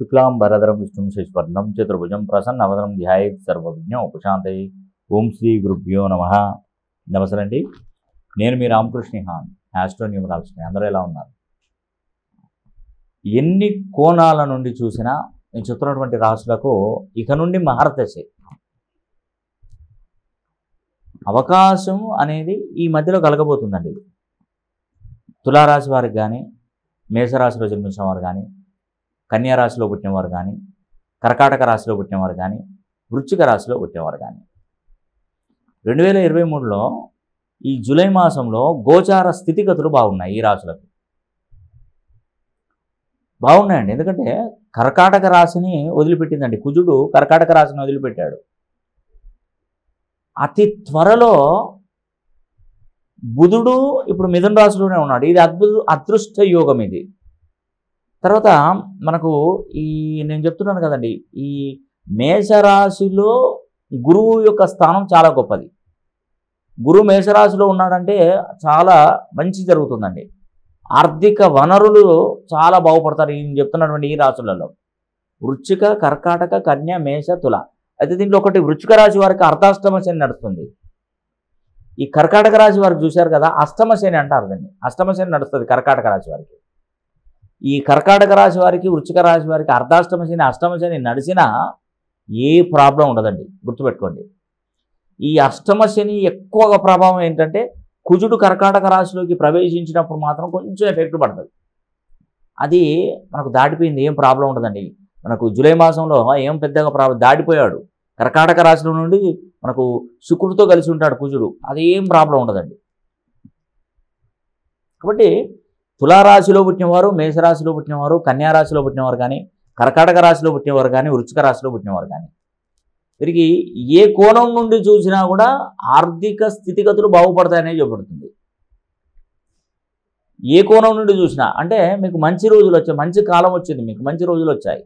शुक्लांबरधरं विष्णुं शशिवर्णं चतुर्भुजं प्रसन्नवदनं ध्यायेत् सर्वविघ्न उपशान्तये। ओम श्री गुरुभ्यो नमः। नमस्ते अंडी, నేను మీ రామకృష్ణ హాన్, ఆస్ట్రో న్యూమరాలజిస్ట్। అందరూ ఎలా ఉన్నారు? ఎన్ని కోణాల నుండి చూసినా నేను చెప్తున్నటువంటి రాశులకు ఇక నుండి మహర్దశే, అవకాశం అనేది ఈ మధ్యలో కలగబోతుందండి. తులారాశి వారికి కానీ, మేషరాశిలో జన్మించిన వారు కానీ, కన్యా రాశిలో పుట్టినవారు కానీ, కర్కాటక రాశిలో పుట్టినవారు కానీ, వృశ్చిక రాశిలో పుట్టినవారు కానీ 2023లో ఈ జూలై మాసంలో గోచార స్థితిగతులు బాగున్నాయి. ఈ రాశులకు బాగున్నాయండి. ఎందుకంటే కర్కాటక రాశిని వదిలిపెట్టిందండి కుజుడు. కర్కాటక రాశిని వదిలిపెట్టాడు. అతి త్వరలో బుధుడు ఇప్పుడు మిథున రాశిలోనే ఉన్నాడు. ఇది అదృష్ట యోగం. ఇది తర్వాత మనకు ఈ నేను చెప్తున్నాను కదండి, ఈ మేషరాశిలో గురువు యొక్క స్థానం చాలా గొప్పది. గురువు మేషరాశిలో ఉన్నాడంటే చాలా మంచి జరుగుతుందండి. ఆర్థిక వనరులు చాలా బాగుపడతారు నేను చెప్తున్నటువంటి ఈ రాశులలో. వృశ్చిక, కర్కాటక, కన్య, మేష, తుల. అయితే దీంట్లో ఒకటి వృశ్చిక రాశి వారికి అర్ధాష్టమ శని నడుస్తుంది. ఈ కర్కాటక రాశి వారికి చూశారు కదా, అష్టమ శని అంటారు దాన్ని. అష్టమ శని నడుస్తుంది కర్కాటక రాశి వారికి. ఈ కర్కాటక రాశి వారికి, వృశ్చిక రాశి వారికి అర్ధాష్టమ శని, అష్టమ శని నడిచినా ఏ ప్రాబ్లం ఉండదండి, గుర్తుపెట్టుకోండి. ఈ అష్టమ శని ఎక్కువగా ప్రభావం ఏంటంటే కుజుడు కర్కాటక రాశిలోకి ప్రవేశించినప్పుడు మాత్రం కొంచెం ఎఫెక్ట్ పడుతుంది. అది మనకు దాటిపోయింది, ఏం ప్రాబ్లం ఉండదండి. మనకు జూలై మాసంలో ఏం పెద్దగా ప్రాబ్లం, దాటిపోయాడు కర్కాటక రాశిలో నుండి మనకు శుక్రుడితో కలిసి ఉంటాడు కుజుడు, అదేం ప్రాబ్లం ఉండదండి. కాబట్టి తులారాశిలో పుట్టినవారు, మేషరాశిలో పుట్టినవారు, కన్యారాశిలో పుట్టినవారు కానీ, కర్కాటక రాశిలో పుట్టినవారు కానీ, వృశ్చిక రాశిలో పుట్టినవారు కానీ వీరికి ఏ కోణం నుండి చూసినా కూడా ఆర్థిక స్థితిగతులు బాగుపడతాయనే చెప్పబడుతుంది. ఏ కోణం నుండి చూసినా అంటే మీకు మంచి రోజులు వచ్చాయి, మంచి కాలం వచ్చింది, మీకు మంచి రోజులు వచ్చాయి.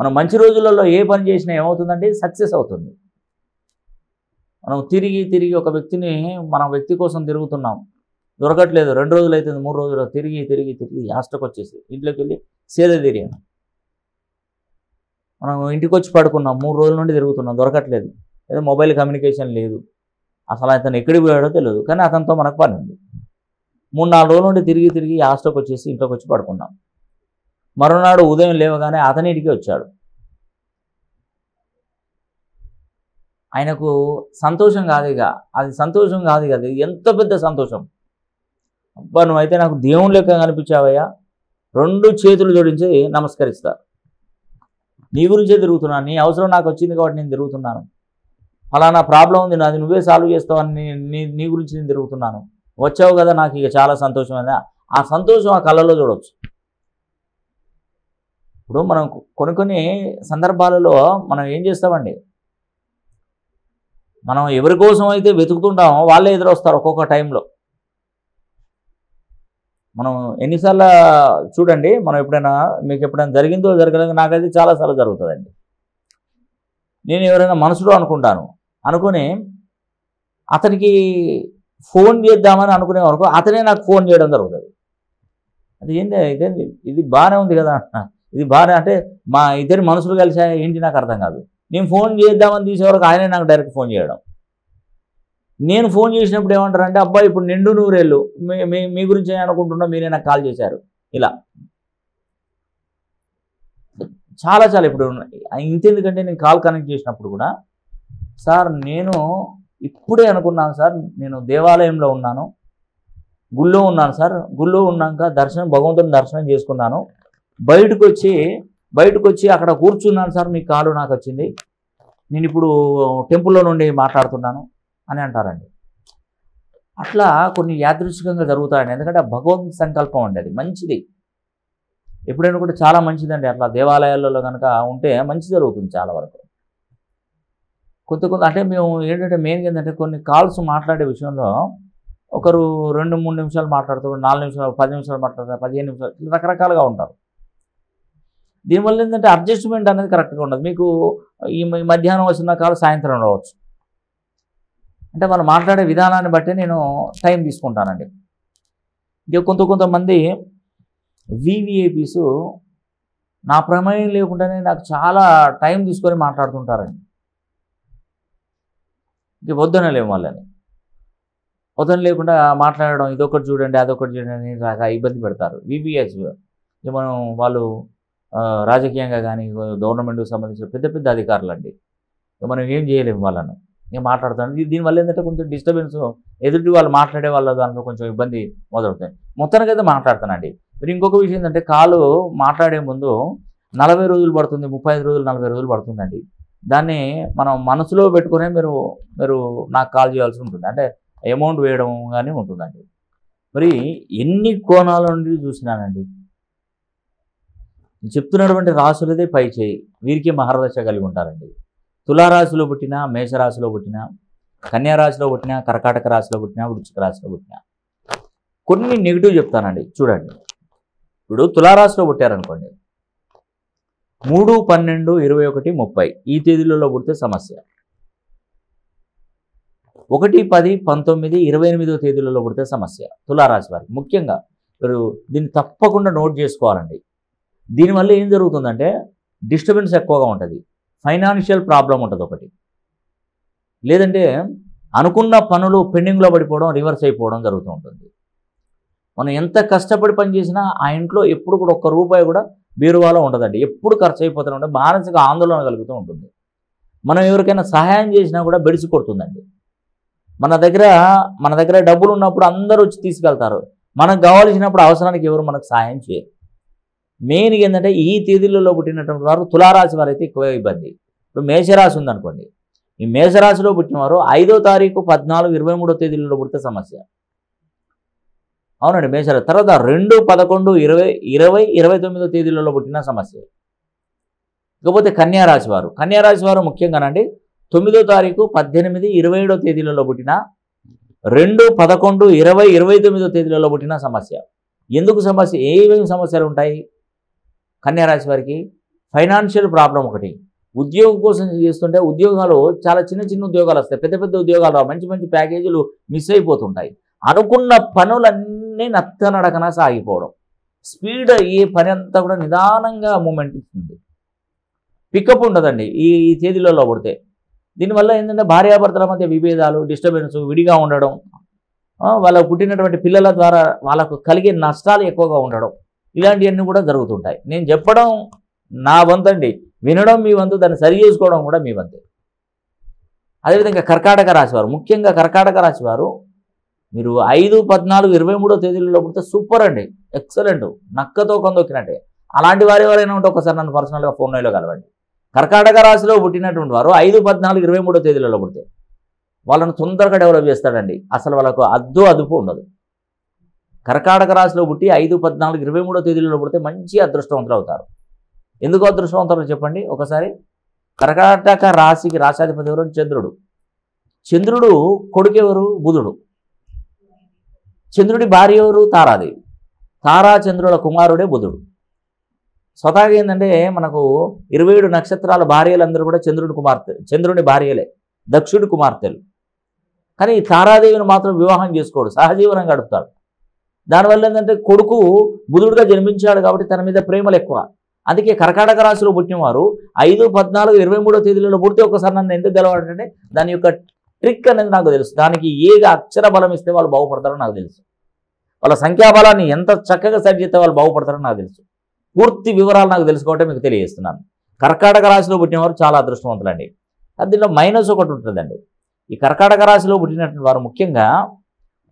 మనం మంచి రోజులలో ఏ పని చేసినా ఏమవుతుందంటే సక్సెస్ అవుతుంది. మనం తిరిగి తిరిగి ఒక వ్యక్తిని మన వ్యక్తి కోసం తిరుగుతున్నాం, దొరకట్లేదు, 2 రోజులు అవుతుంది, 3 రోజులు, తిరిగి తిరిగి తిరిగి లాస్ట్కి వచ్చేసి ఇంట్లోకి వెళ్ళి సేద తీరాను. మనం ఇంటికి వచ్చి పడుకున్నాం, 3 రోజుల నుండి తిరుగుతున్నాం, దొరకట్లేదు. లేదా మొబైల్ కమ్యూనికేషన్ లేదు, అసలు అతను ఎక్కడికి పోయాడో తెలియదు, కానీ అతనితో మనకు పని ఉంది. 3-4 రోజుల నుండి తిరిగి తిరిగి లాస్ట్కి వచ్చేసి ఇంట్లోకి వచ్చి పడుకున్నాం. మరునాడు ఉదయం లేవగానే అతని ఇంటికి వచ్చాడు. ఆయనకు సంతోషం కాదు, ఇక అది సంతోషం కాదు, ఇక అది ఎంత పెద్ద సంతోషం. అబ్బా, నువ్వైతే నాకు దేవుని లెక్క కనిపించావయ్యా, 2 చేతులు జోడించి నమస్కరిస్తా, నీ గురించే తిరుగుతున్నాను, నీ అవసరం నాకు వచ్చింది కాబట్టి నేను తిరుగుతున్నాను, అలా నా ప్రాబ్లం ఉంది నాది నువ్వే సాల్వ్ చేస్తావని నీ గురించి నేను తిరుగుతున్నాను, వచ్చావు కదా, నాకు ఇక చాలా సంతోషమైంది. ఆ సంతోషం ఆ కళ్ళలో చూడవచ్చు. ఇప్పుడు మనం కొన్ని సందర్భాలలో మనం ఏం చేస్తామండి, మనం ఎవరి కోసం అయితే వెతుకుతుంటామో వాళ్ళే ఎదురొస్తారు ఒక్కొక్క టైంలో. మనం ఎన్నిసార్లు చూడండి, మనం ఎప్పుడైనా మీకు ఎప్పుడైనా జరిగిందో జరగలేదు, నాకైతే చాలాసార్లు జరుగుతుందండి. నేను ఎవరైనా మనసులో అనుకుని అతనికి ఫోన్ చేద్దామని అనుకునే వరకు అతనే నాకు ఫోన్ చేయడం జరుగుతుంది. అది ఏంటి, ఇదేంటి, ఇది బాగానే ఉంది కదా, ఇది బాగానే అంటే మా ఇద్దరి మనసులు కలిసా ఏంటి నాకు అర్థం కాదు. నేను ఫోన్ చేద్దామని తీసేవరకు ఆయనే నాకు డైరెక్ట్ ఫోన్ చేయడం. నేను ఫోన్ చేసినప్పుడు ఏమంటారంటే, అబ్బాయి ఇప్పుడు 200 మీ గురించి అనుకుంటున్నా, మీరే నాకు కాల్ చేశారు, ఇలా చాలా ఇప్పుడు ఇంతెందుకంటే నేను కాల్ కనెక్ట్ చేసినప్పుడు కూడా, సార్ నేను ఇప్పుడే అనుకున్నాను సార్, నేను దేవాలయంలో ఉన్నాను, గుళ్ళో ఉన్నాను సార్, గుళ్ళో ఉన్నాక దర్శనం భగవంతుని దర్శనం చేసుకున్నాను, బయటకు వచ్చి అక్కడ కూర్చున్నాను సార్, మీ కాల్ నాకు వచ్చింది, నేను ఇప్పుడు టెంపుల్లో నుండి మాట్లాడుతున్నాను అని అంటారండి. అట్లా కొన్ని యాదృచ్ఛికంగా జరుగుతాయండి. ఎందుకంటే భగవద్ సంకల్పం అండి, అది మంచిది. ఎప్పుడైనా కూడా చాలా మంచిదండి. అట్లా దేవాలయాలలో కనుక ఉంటే మంచి జరుగుతుంది చాలా వరకు. కొంత అంటే మేము ఏంటంటే మెయిన్గా ఏంటంటే కొన్ని కాల్స్ మాట్లాడే విషయంలో ఒకరు 2-3 నిమిషాలు మాట్లాడుతారు, 4 నిమిషాలు, 10 నిమిషాలు మాట్లాడతారు, 15 నిమిషాలు, రకరకాలుగా ఉంటారు. దీనివల్ల ఏంటంటే అడ్జస్ట్మెంట్ అనేది కరెక్ట్గా ఉండదు. మీకు ఈ మధ్యాహ్నం వచ్చిన కాల్ సాయంత్రం రావచ్చు. అంటే మనం మాట్లాడే విధానాన్ని బట్టి నేను టైం తీసుకుంటానండి. ఇక కొంతమంది వివిఐపీస్ నా ప్రమేయం లేకుండానే నాకు చాలా టైం తీసుకొని మాట్లాడుతుంటారండి. ఇది వద్దన లేవు వాళ్ళని వద్దన లేకుండా మాట్లాడడం ఇదొకటి చూడండి అదొకటి చూడండి రాగా ఇబ్బంది పెడతారు. వివిఎస్ మనం వాళ్ళు రాజకీయంగా కానీ గవర్నమెంట్కి సంబంధించిన పెద్ద పెద్ద అధికారులు అండి, మనం ఏం చేయలేము వాళ్ళను. నేను మాట్లాడుతాను దీనివల్ల ఏంటంటే కొంచెం డిస్టర్బెన్స్ ఎదుటి వాళ్ళు మాట్లాడే వాళ్ళ దాంట్లో కొంచెం ఇబ్బంది మొదలవుతుంది. మొత్తానికైతే మాట్లాడుతానండి. మరి ఇంకొక విషయం ఏంటంటే కాలు మాట్లాడే ముందు 40 రోజులు పడుతుంది, 35 రోజులు 40 రోజులు పడుతుందండి. దాన్ని మనం మనసులో పెట్టుకునే మీరు నాకు కాల్ చేయాల్సి ఉంటుంది, అంటే అమౌంట్ వేయడం కానీ ఉంటుందండి. మరి ఎన్ని కోణాల నుండి చూసినానండి చెప్తున్నటువంటి రాసులదే పై చేయి, వీరికి మహర్దశ కలిగి ఉంటారండి. తులారాశిలో పుట్టినా, మేషరాశిలో పుట్టినా, కన్యా రాశిలో పుట్టినా, కర్కాటక రాశిలో పుట్టినా, వృశ్చిక రాశిలో పుట్టినా కొన్ని నెగిటివ్ చెప్తానండి చూడండి. ఇప్పుడు తులారాశిలో పుట్టారనుకోండి, 3, 12, 21, 30 ఈ తేదీలలో పుడితే సమస్య. 1, 10, 19, 28 తేదీలలో పుడితే సమస్య తులారాశి వారికి. ముఖ్యంగా మీరు దీన్ని తప్పకుండా నోట్ చేసుకోవాలండి. దీనివల్ల ఏం జరుగుతుందంటే డిస్టర్బెన్స్ ఎక్కువగా ఉంటుంది, ఫైనాన్షియల్ ప్రాబ్లం ఉంటుంది ఒకటి, లేదంటే అనుకున్న పనులు పెండింగ్లో పడిపోవడం, రివర్స్ అయిపోవడం జరుగుతూ ఉంటుంది. మనం ఎంత కష్టపడి పనిచేసినా ఆ ఇంట్లో ఎప్పుడు కూడా ఒక్క రూపాయి కూడా బీరువాలో ఉండదండి, ఎప్పుడు ఖర్చు అయిపోతూనే ఉంటుంది. మానసిక ఆందోళన కలుగుతూ ఉంటుంది. మనం ఎవరికైనా సహాయం చేసినా కూడా బెడిసి కొడుతుందండి. మన దగ్గర డబ్బులు ఉన్నప్పుడు అందరూ వచ్చి తీసుకెళ్తారు, మనకు కావాల్సినప్పుడు అవసరానికి ఎవరు మనకు సహాయం చేయరు. మెయిన్గా ఏంటంటే ఈ తేదీలలో పుట్టినటువంటి వారు తులారాశి వారైతే ఎక్కువ ఇబ్బంది. ఇప్పుడు మేషరాశి ఉందనుకోండి, ఈ మేషరాశిలో పుట్టినవారు 5వ తారీఖు 14, 23 తేదీలలో పుడితే సమస్య. అవునండి మేషరాశి. తర్వాత 2, 11, 20, 29 తేదీలలో పుట్టిన సమస్య. ఇకపోతే కన్యారాశి వారు, ముఖ్యంగానండి 9వ తారీఖు 18, 27 తేదీలలో పుట్టిన, 2, 11, 20, 29 తేదీలలో పుట్టిన సమస్య. ఎందుకు సమస్య? ఏమేమి సమస్యలు ఉంటాయి కన్యారాశి వారికి? ఫైనాన్షియల్ ప్రాబ్లం ఒకటి. ఉద్యోగం కోసం చేస్తుంటే ఉద్యోగాలు చాలా చిన్న ఉద్యోగాలు వస్తాయి, పెద్ద పెద్ద ఉద్యోగాలు మంచి ప్యాకేజీలు మిస్ అయిపోతుంటాయి. అనుకున్న పనులన్నీ నత్తనడకన సాగిపోవడం, స్పీడ్ ఈ పని అంతా కూడా నిదానంగా మూమెంట్ ఇస్తుంది, పికప్ ఉండదండి ఈ తేదీలలో పడితే. దీనివల్ల ఏంటంటే భార్యాభర్తల మధ్య విభేదాలు, డిస్టర్బెన్స్, విడిగా ఉండడం, వాళ్ళకు పుట్టినటువంటి పిల్లల ద్వారా వాళ్ళకు కలిగే నష్టాలు ఎక్కువగా ఉండడం, ఇలాంటివన్నీ కూడా జరుగుతుంటాయి. నేను చెప్పడం నా వంతండి, వినడం మీ వంతు, దాన్ని సరి చేసుకోవడం కూడా మీ వంతే. అదేవిధంగా కర్కాటక రాశివారు, ముఖ్యంగా కర్కాటక రాశివారు మీరు 5, 14, 23 తేదీలలో పుడితే సూపర్ అండి, ఎక్సలెంట్, నక్కతో కొందొక్కినట్టే. అలాంటి వారు ఎవరైనా ఉంటే ఒకసారి నన్ను పర్సనల్గా ఫోన్లో కలవండి. కర్కాటక రాశిలో పుట్టినటువంటి వారు 5, 14, 23 తేదీలలో పుడితే వాళ్ళను తొందరగా డెవలప్ చేస్తాడండి, అసలు వాళ్ళకు అద్దు అదుపు ఉండదు. కర్కాటక రాశిలో పుట్టి 5, 14, 23 తేదీలలో పుడితే మంచి అదృష్టవంతులు అవుతారు. ఎందుకు అదృష్టవంతులు చెప్పండి ఒకసారి? కర్కాటక రాశికి రాశాధిపతి ఎవరు? చంద్రుడు. చంద్రుడు కొడుకెవరు? బుధుడు. చంద్రుడి భార్య ఎవరు? తారాదేవి. తారా చంద్రుల కుమారుడే బుధుడు. స్వతహాగా ఏంటంటే మనకు 27 నక్షత్రాల భార్యలందరూ కూడా చంద్రుడి భార్యలే, దక్షుడి కుమార్తెలు. కానీ తారాదేవిని మాత్రం వివాహం చేసుకోడు, సహజీవనం గడుపుతాడు. దానివల్ల ఏంటంటే కొడుకు బుధుడుగా జన్మించాడు కాబట్టి తన మీద ప్రేమలు ఎక్కువ. అందుకే కర్కాటక రాశిలో పుట్టినవారు 5, 14, 23 తేదీలలో పుడితే ఒకసారి నన్ను ఎందుకు గెలవాడంటే దాని యొక్క ట్రిక్ అనేది నాకు తెలుసు. దానికి ఏ అక్షర బలం ఇస్తే వాళ్ళు బాగుపడతారో నాకు తెలుసు, వాళ్ళ సంఖ్యాబలాన్ని ఎంత చక్కగా సరి చేస్తే వాళ్ళు బాగుపడతారో నాకు తెలుసు. పూర్తి వివరాలు నాకు తెలుసుకోవటం మీకు తెలియజేస్తున్నాను. కర్కాటక రాశిలో పుట్టినవారు చాలా అదృష్టవంతులండి. దీంట్లో మైనస్ ఒకటి ఉంటుందండి. ఈ కర్కాటక రాశిలో పుట్టినటువంటి వారు ముఖ్యంగా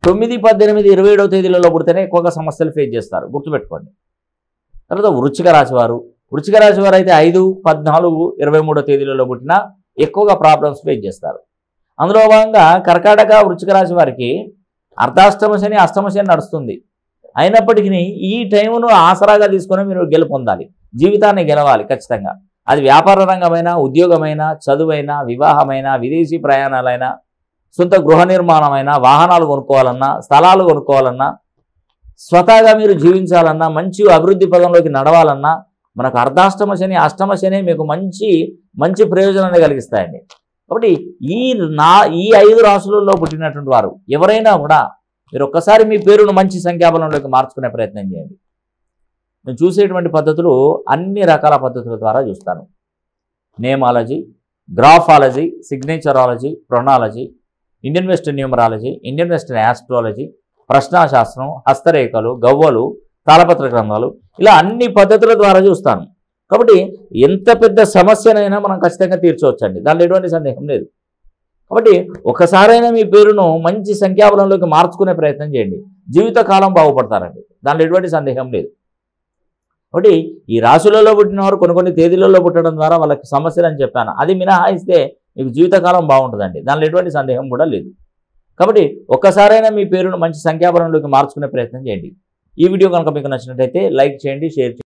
9, 18, 27 తేదీలలో పుడితేనే ఎక్కువగా సమస్యలు ఫేస్ చేస్తారు, గుర్తుపెట్టుకోండి. తర్వాత వృశ్చిక రాశి వారు, అయితే 5, 14, 23 తేదీలలో పుట్టినా ఎక్కువగా ప్రాబ్లమ్స్ ఫేస్ చేస్తారు. అందులో భాగంగా కర్కాటక వృశ్చిక రాశి వారికి అర్ధాష్టమశని, అష్టమశని నడుస్తుంది. అయినప్పటికీ ఈ టైమును ఆసరాగా తీసుకొని మీరు గెలుపొందాలి, జీవితాన్ని గెలవాలి ఖచ్చితంగా. అది వ్యాపార రంగమైనా, ఉద్యోగమైనా, చదువైనా, వివాహమైనా, విదేశీ ప్రయాణాలైనా, సొంత గృహ నిర్మాణమైనా, వాహనాలు కొనుక్కోవాలన్నా, స్థలాలు కొనుక్కోవాలన్నా, స్వతహాగా మీరు జీవించాలన్నా, మంచి అభివృద్ధి పదంలోకి నడవాలన్నా మనకు అర్ధాష్టమ శని, అష్టమ శని మీకు మంచి మంచి ప్రయోజనాన్ని కలిగిస్తాయండి. కాబట్టి ఈ 5 రాశులలో పుట్టినటువంటి వారు ఎవరైనా కూడా మీరు ఒక్కసారి మీ పేరును మంచి సంఖ్యాబలంలోకి మార్చుకునే ప్రయత్నం చేయండి. నేను చూసేటువంటి పద్ధతులు అన్ని రకాల పద్ధతుల ద్వారా చూస్తాను. Namology, graphology, signatureology, ప్రొనాలజీ, Indian western numerology, Indian western astrology, ప్రశ్నాశాస్త్రం, హస్తరేఖలు, గవ్వలు, తాళపత్ర గ్రంథాలు, ఇలా అన్ని పద్ధతుల ద్వారా చూస్తాను. కాబట్టి ఎంత పెద్ద సమస్యనైనా మనం ఖచ్చితంగా తీర్చవచ్చండి, దానిలో ఎటువంటి సందేహం లేదు. కాబట్టి ఒకసారైనా మీ పేరును మంచి సంఖ్యాబలంలోకి మార్చుకునే ప్రయత్నం చేయండి, జీవితకాలం బాగుపడతారండి, దానిలో ఎటువంటి సందేహం లేదు. కాబట్టి ఈ రాశులలో పుట్టినవారు కొన్ని తేదీలలో పుట్టడం ద్వారా వాళ్ళకి సమస్యలు అని చెప్పాను, అది మినహాయిస్తే మీకు జీవితకాలం బాగుంటుందండి, దానిలో ఎటువంటి సందేహం కూడా లేదు. కాబట్టి ఒక్కసారైనా మీ పేరును మంచి సంఖ్యాబలంలోకి మార్చుకునే ప్రయత్నం చేయండి. ఈ వీడియో కనుక మీకు నచ్చినట్లయితే లైక్ చేయండి, షేర్ చేయండి.